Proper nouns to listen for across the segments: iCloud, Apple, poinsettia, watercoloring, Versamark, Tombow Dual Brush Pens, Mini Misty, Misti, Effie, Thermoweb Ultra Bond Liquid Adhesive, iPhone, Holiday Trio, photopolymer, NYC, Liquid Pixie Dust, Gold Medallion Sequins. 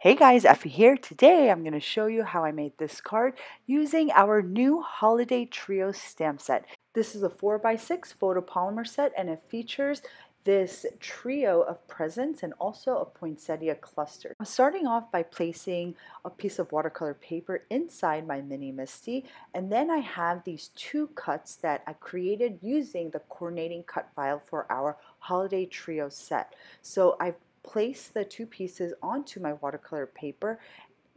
Hey guys, Effie here. Today I'm going to show you how I made this card using our new Holiday Trio stamp set. This is a 4x6 photopolymer set and it features this trio of presents and also a poinsettia cluster. I'm starting off by placing a piece of watercolor paper inside my Mini Misty, and then I have these two cuts that I created using the coordinating cut file for our Holiday Trio set. So I've place the two pieces onto my watercolor paper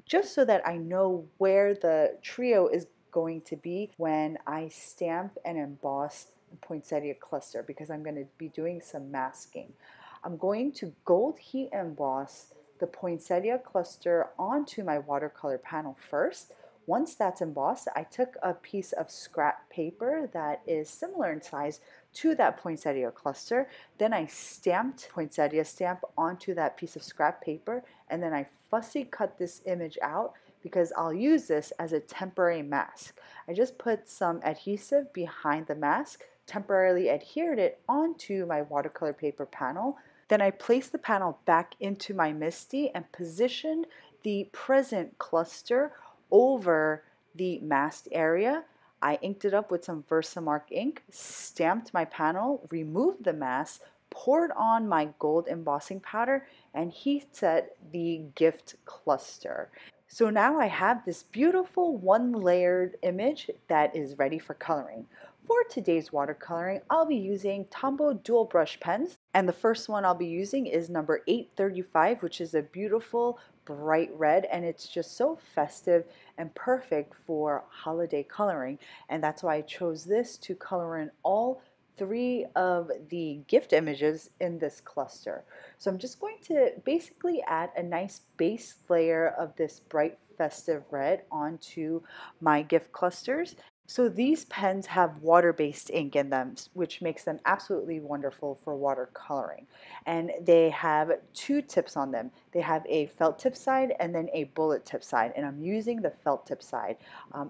just so that I know where the trio is going to be when I stamp and emboss the poinsettia cluster, because I'm going to be doing some masking. I'm going to gold heat emboss the poinsettia cluster onto my watercolor panel first. Once that's embossed, I took a piece of scrap paper that is similar in size to that poinsettia cluster. Then I stamped poinsettia stamp onto that piece of scrap paper, and then I fussy cut this image out because I'll use this as a temporary mask. I just put some adhesive behind the mask, temporarily adhered it onto my watercolor paper panel. Then I placed the panel back into my Misti and positioned the present cluster over the masked area. I inked it up with some Versamark ink, stamped my panel, removed the mask, poured on my gold embossing powder, and heat set the gift cluster. So now I have this beautiful one-layered image that is ready for coloring. For today's watercoloring, I'll be using Tombow Dual Brush Pens, and the first one I'll be using is number 835, which is a beautiful bright red, and it's just so festive and perfect for holiday coloring, and that's why I chose this to color in all three of the gift images in this cluster. So I'm just going to basically add a nice base layer of this bright festive red onto my gift clusters. So these pens have water-based ink in them, which makes them absolutely wonderful for watercoloring. And they have two tips on them. They have a felt tip side and then a bullet tip side, and I'm using the felt tip side.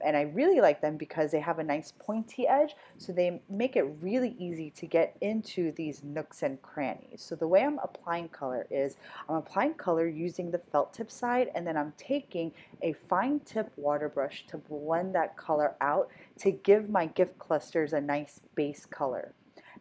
And I really like them because they have a nice pointy edge, so they make it really easy to get into these nooks and crannies. So the way I'm applying color is I'm applying color using the felt tip side, and then I'm taking a fine tip water brush to blend that color out to give my gift clusters a nice base color.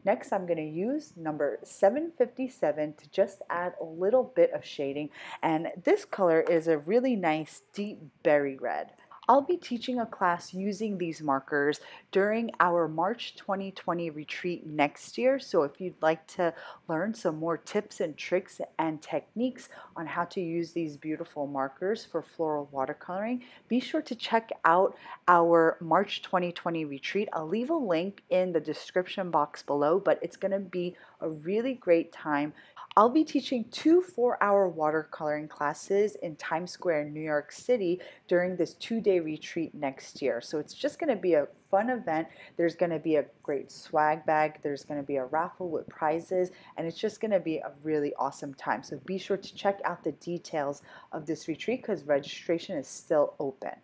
Next, I'm going to use number 757 to just add a little bit of shading, and this color is a really nice deep berry red. I'll be teaching a class using these markers during our March 2020 retreat next year, so if you'd like to learn some more tips and tricks and techniques on how to use these beautiful markers for floral watercoloring, be sure to check out our March 2020 retreat. I'll leave a link in the description box below, but it's going to be a really great time. I'll be teaching two 4-hour watercoloring classes in Times Square, New York City during this 2-day retreat next year. So it's just going to be a fun event. There's going to be a great swag bag. There's going to be a raffle with prizes, and it's just going to be a really awesome time. So be sure to check out the details of this retreat because registration is still open.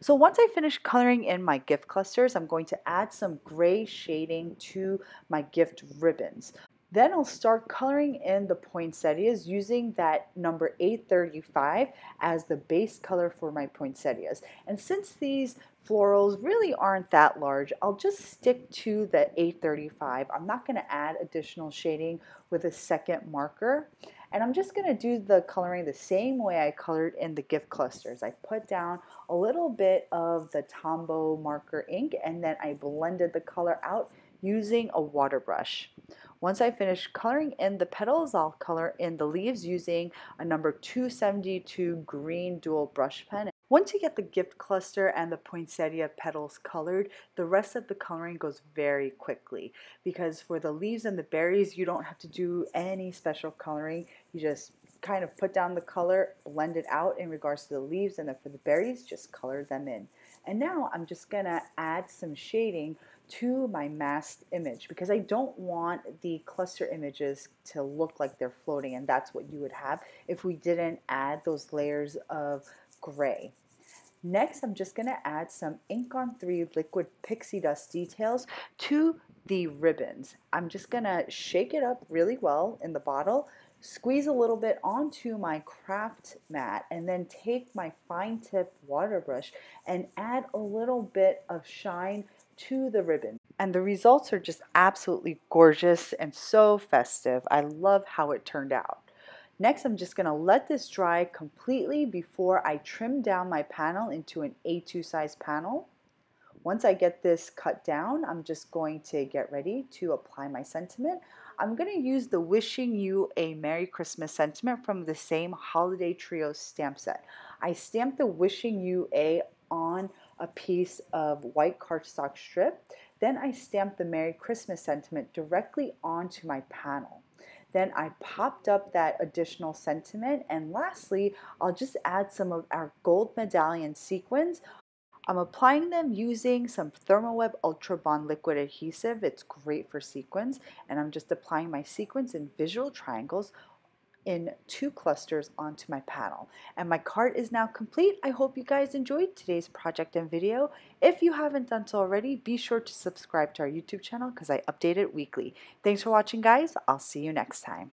So once I finish coloring in my gift clusters, I'm going to add some gray shading to my gift ribbons. Then I'll start coloring in the poinsettias using that number 835 as the base color for my poinsettias. And since these florals really aren't that large, I'll just stick to the 835. I'm not going to add additional shading with a second marker. And I'm just going to do the coloring the same way I colored in the gift clusters. I put down a little bit of the Tombow marker ink, and then I blended the color out using a water brush. Once I finish coloring in the petals, I'll color in the leaves using a number 272 green dual brush pen. Once you get the gift cluster and the poinsettia petals colored, the rest of the coloring goes very quickly, because for the leaves and the berries, you don't have to do any special coloring. You just kind of put down the color, blend it out in regards to the leaves, and then for the berries, just color them in. And now I'm just gonna add some shading to my masked image, because I don't want the cluster images to look like they're floating, and that's what you would have if we didn't add those layers of gray. Next, I'm just going to add some Ink on 3 Liquid Pixie Dust details to the ribbons. I'm just going to shake it up really well in the bottle, squeeze a little bit onto my craft mat, and then take my fine tip water brush and add a little bit of shine to the ribbon. And the results are just absolutely gorgeous and so festive. I love how it turned out. Next, I'm just going to let this dry completely before I trim down my panel into an A2 size panel. Once I get this cut down, I'm just going to get ready to apply my sentiment. I'm going to use the Wishing You a Merry Christmas sentiment from the same Holiday Trio stamp set. I stamped the Wishing You a on a piece of white cardstock strip. Then I stamped the Merry Christmas sentiment directly onto my panel. Then I popped up that additional sentiment, and lastly, I'll just add some of our Gold Medallion Sequins. I'm applying them using some Thermoweb Ultra Bond Liquid Adhesive. It's great for sequins, and I'm just applying my sequins in visual triangles in 2 clusters onto my panel. And my card is now complete. I hope you guys enjoyed today's project and video. If you haven't done so already, be sure to subscribe to our YouTube channel because I update it weekly. Thanks for watching, guys. I'll see you next time.